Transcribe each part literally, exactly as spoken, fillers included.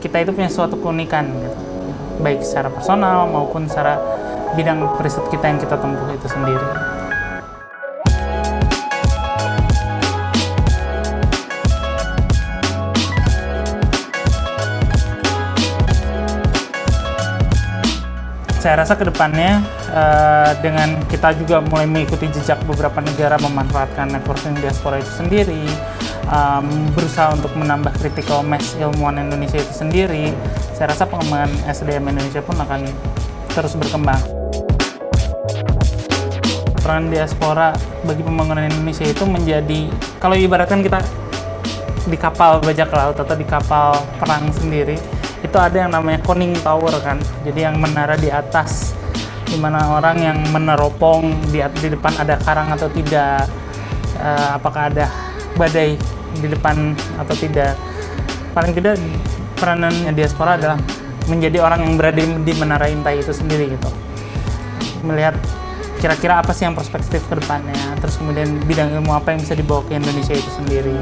Kita itu punya suatu keunikan, gitu. Baik secara personal maupun secara bidang riset kita yang kita tempuh itu sendiri. Saya rasa kedepannya uh, dengan kita juga mulai mengikuti jejak beberapa negara memanfaatkan networking diaspora itu sendiri, um, berusaha untuk menambah critical mass ilmuwan Indonesia itu sendiri, saya rasa pengembangan S D M Indonesia pun akan terus berkembang. Peran diaspora bagi pembangunan Indonesia itu menjadi, kalau ibaratkan kita di kapal bajak laut atau di kapal perang sendiri, itu ada yang namanya conning tower kan, jadi yang menara di atas, dimana orang yang meneropong di, di depan ada karang atau tidak, e, apakah ada badai di depan atau tidak. Paling tidak peranan diaspora adalah menjadi orang yang berada di menara intai itu sendiri gitu, melihat kira-kira apa sih yang perspektif ke depannya, terus kemudian bidang ilmu apa yang bisa dibawa ke Indonesia itu sendiri.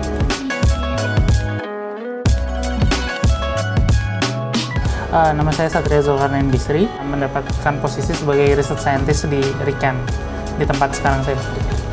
Uh, nama saya Satria Zulkarnaen Bisri, mendapatkan posisi sebagai Research Scientist di RIKEN, di tempat sekarang saya bekerja.